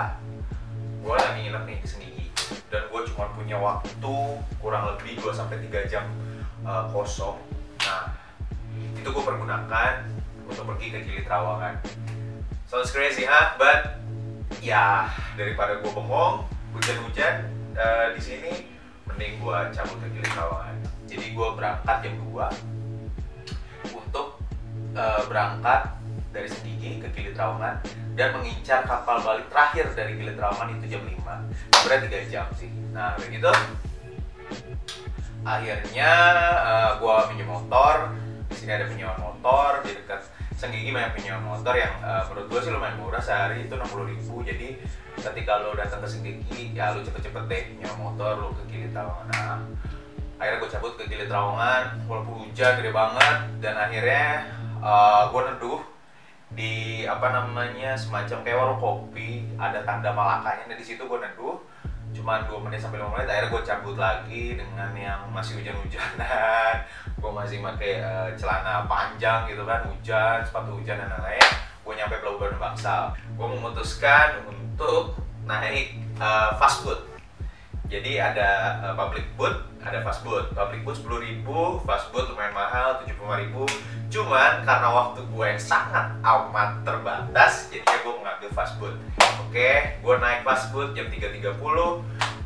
Jakarta, gue lagi nginep nih ke Senggigi, dan gue cuma punya waktu kurang lebih 2-3 jam kosong. Nah, itu gue pergunakan untuk pergi ke Gili Trawangan. Sounds crazy, huh? But ya, daripada gue bengong hujan-hujan di sini, mending gue cabut ke Gili Trawangan. Jadi gue berangkat jam 2 untuk berangkat dari Senggigi ke Gili Trawangan dan mengincar kapal balik terakhir dari Gili Trawangan itu jam 5. Berarti 3 jam sih. Nah, begitu akhirnya gue pinjam motor. Di sini ada penyewaan motor di dekat Senggigi, banyak penyewaan motor yang menurut gue sih lumayan murah, sehari itu 60.000. Jadi ketika lo datang ke Senggigi, ya lo cepet-cepet deh nyewa motor lo ke Gili Trawangan. Nah, akhirnya gue cabut ke Gili Trawangan walaupun hujan gede banget, dan akhirnya gue neduh di apa namanya semacam kayak warung kopi, ada tanda Malakanya. Nah, di situ gue neduh cuma 2-5 menit, akhirnya gue cabut lagi dengan yang masih hujan-hujanan. Gue masih pakai celana panjang gitu kan, hujan, sepatu hujan dan lain-lain. Gue nyampe Melbourne Bangsal. Gue memutuskan untuk naik fast food. Jadi ada public food, ada fast food. Public food 10.000, fast food lumayan mahal 75.000. Cuman karena waktu gue yang sangat amat terbatas, jadinya gue mengambil fast food. Oke, gue naik fast food jam 3.30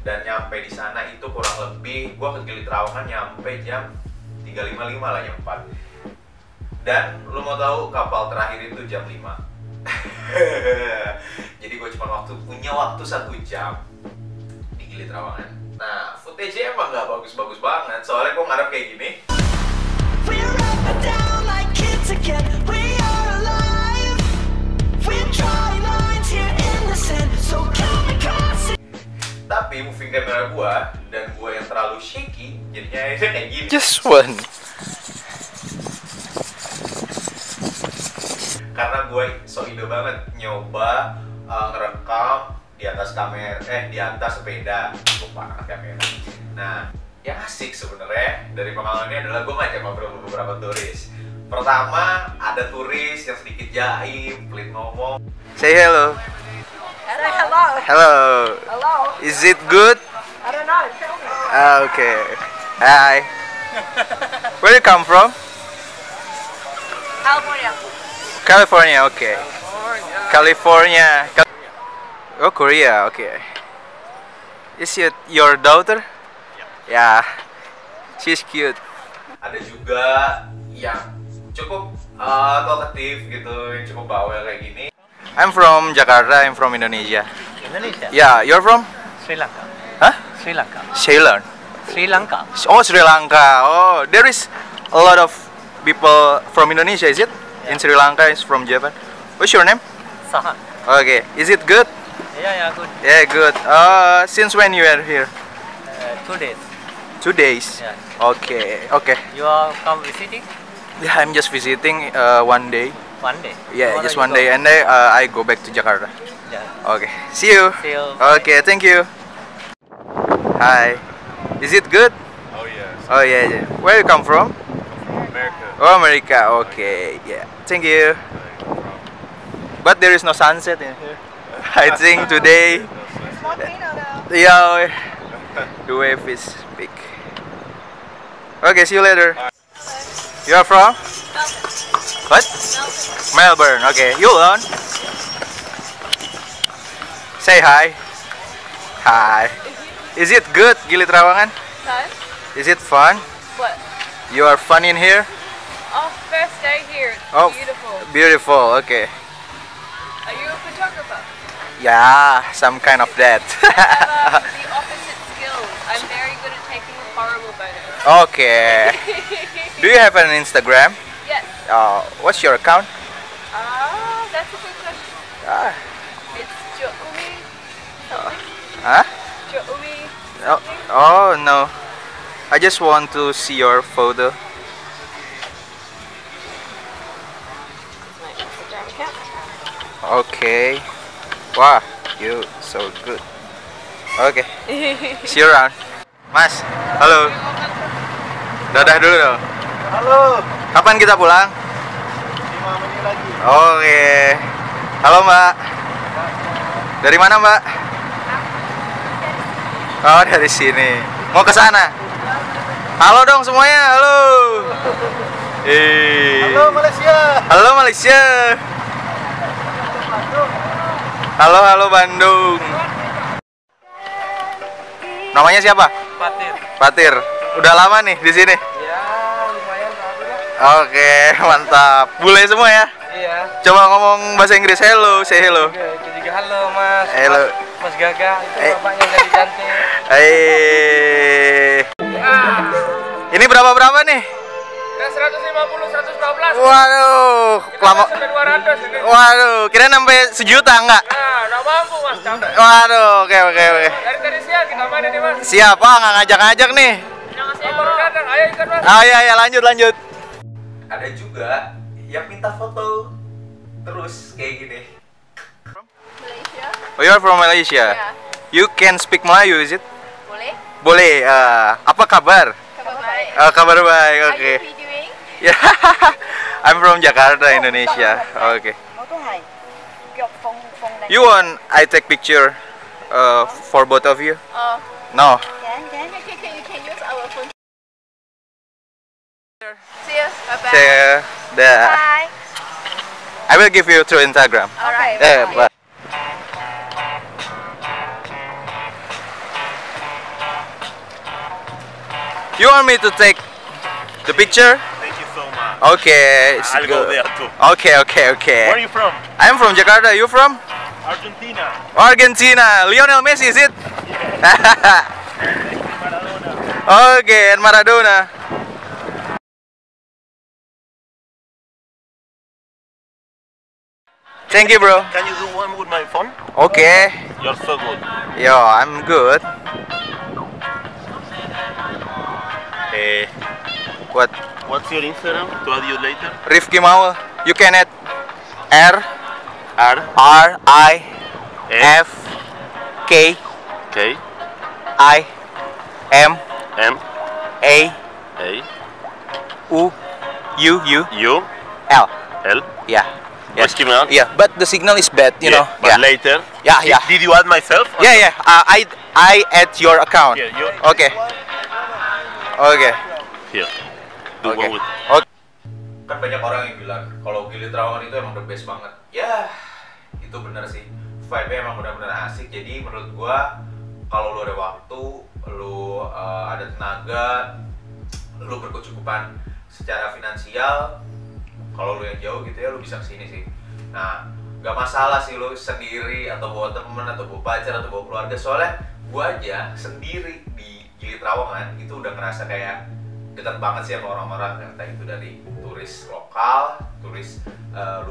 dan nyampe di sana itu kurang lebih gue ke Gili Trawangan nyampe jam 3.55 lah, jam 4. Dan lo mau tahu kapal terakhir itu jam 5. Jadi gue cuma punya waktu 1 jam di Gili Trawangan. Nah, footage-nya emang gak bagus-bagus banget, soalnya gue ngarep kayak gini. Tapi moving camera gua dan gua yang terlalu shaky, jadinya kayak gini. Just one. Karena gua so indo banget nyoba ngerekam di atas kamera, di atas sepeda, lupa kamera. Nah, yang asik sebenarnya dari pengalamannya adalah gua ngajak beberapa turis. Pertama, ada turis yang sedikit jaim, pelit ngomong. Say hello. Hello. Hello. Hello. Is it good? I don't know. Tell me. Okay. Hi. Where do you come from? California. California. Okay. California. Oh, Korea. Okay. Is it your daughter? Yeah. She's cute. Ada juga yang cukup talkative gitu, yang cukup bawel kayak gini. I'm from Jakarta. I'm from Indonesia. Indonesia? Yeah, you're from? Sri Lanka. Huh? Sri Lanka. Ceylon. Sri Lanka. Oh, Sri Lanka. Oh, there is a lot of people from Indonesia, is it? Yeah. In Sri Lanka, is from Japan. What's your name? Sahan. Okay. Is it good? Yeah, good. Yeah, good. Since when you are here? 2 days. 2 days? Yeah. Okay. You are come visiting? Yeah, I'm just visiting 1 day. One day. Yeah, just one day, and then I go back to Jakarta. Yeah. Okay. See you. See you. Okay, thank you. Hi. Is it good? Oh yeah. Oh yeah. Where you come from? America. Oh, America. Okay. Yeah. Thank you. But there is no sunset in here. I think today. Yeah. The wave is big. Okay. See you later. You are from? What? Melbourne. Okay, you alone? Say hi. Hi. Is it good, Gili Trawangan? No. Is it fun? What? You are fun in here? Oh, first day here. It's beautiful. Beautiful. Okay. Are you a photographer? Yeah, some kind of that. I have the opposite skills. I'm very good at taking horrible photos. Okay. Do you have an Instagram? What's your account? That's a good question. It's Joumi something. Huh? Joumi something. Oh, no. I just want to see your photo. That's my Instagram account. Okay. Wow, you so good. Okay. See you around. Mas, halo. Dadah dulu dong. Halo. Kapan kita pulang? 5 menit lagi. Oke. Halo, Mbak. Dari mana, Mbak? Oh, dari sini. Mau ke sana? Halo dong semuanya, halo. Halo Malaysia. Halo Malaysia. Halo, halo Bandung. Namanya siapa? Fatir. Fatir. Udah lama nih di sini? Ya, lumayan lama. Oke, mantap. Bule semua ya? Iya. Coba ngomong bahasa Inggris. Hello, say hello. Itu juga halo, Mas. Hello. Mas Gaga, itu bapaknya jadi cantik. Hei. Ini berapa nih? Ya, 150, 112. Waduh, lama. Sampai 200 ini. Waduh, kira sampai sejuta enggak? Nah, enggak mampu, Mas. Waduh, oke. Dari tadi siang kita mana nih, Mas? Siapa enggak ngajak-ngajak nih? Ayo ikut, Mas. Ayo, ya, lanjut. Ada juga yang minta foto terus kayak gini. From Malaysia. Oh, you are from Malaysia. Yeah. You can speak Melayu, is it? Boleh. Boleh. Apa kabar? Oh, kabar baik, oke. Okay. Yeah. I'm from Jakarta, Indonesia. Oke. Okay. You want I take picture for both of you? No. Can use our phone. See you. Bye-bye. See you. Bye. I will give you through Instagram. Alright. Bye. You want me to take the picture? Thank you so much. Okay, I'll go there too. Okay. Where are you from? I'm from Jakarta. You from? Argentina. Argentina. Lionel Messi, is it? Yeah. Okay, and Maradona. Thank you, bro. Can you do one with my phone? Okay. You're so good. Yo, I'm good. Hey. What? What's your Instagram? To add you later. Rifki Maul. You can add R I F K I M A U U L. Yeah. Yes. Yeah. But the signal is bad, you know. But later. Yeah. Did you add myself? Yeah. I add your account. Yeah, okay. Oke. Iya. Oke. Kan banyak orang yang bilang kalau Gili Trawangan itu emang the best banget. Ya, itu bener sih. Vibe-nya emang benar-benar asik. Jadi menurut gua kalau lu ada waktu, lu ada tenaga, lu berkecukupan secara finansial, kalau lu yang jauh gitu ya lu bisa kesini sih. Nah, nggak masalah sih lu sendiri atau bawa temen atau bawa pacar atau bawa keluarga, soalnya gua aja sendiri di Gili Trawangan itu udah ngerasa kayak dekat banget sih sama orang-orang, entah itu dari turis lokal, turis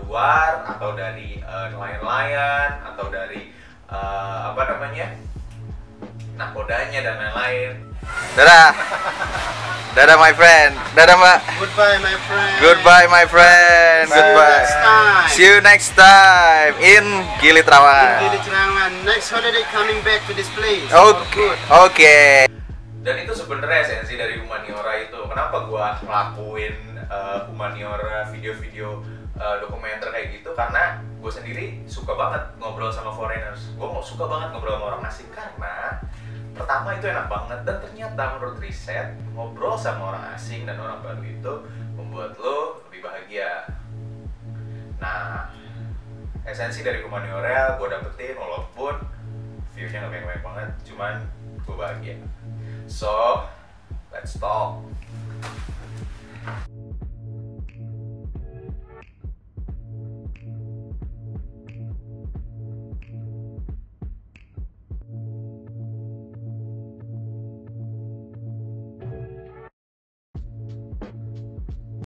luar, atau dari nelayan-nelayan, atau dari nakodanya dan lain-lain. Dadah my friend, dadah Mbak. Goodbye my friend. Goodbye. See you next time in Gili Trawangan. Next holiday coming back to this place. Okay. Dan itu sebenarnya esensi dari Humaniora itu. Kenapa gua ngelakuin Humaniora, video-video dokumenter kayak gitu, karena gue sendiri suka banget ngobrol sama foreigners. Gue suka banget ngobrol sama orang asing karena pertama itu enak banget, dan ternyata menurut riset ngobrol sama orang asing dan orang baru itu membuat lo lebih bahagia. Nah, esensi dari Humaniora gue dapetin, walaupun view-nya gak banyak-banyak banget, cuman gue bahagia. So, let's talk.